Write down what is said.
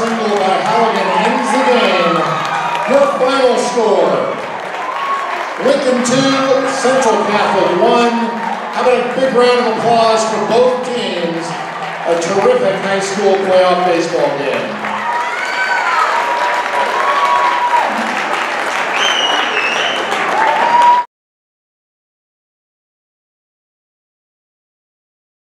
single by Halligan ends the game. Your final score, Lincoln 2, Central Catholic 1. How about a big round of applause for both teams? A terrific high school playoff baseball game.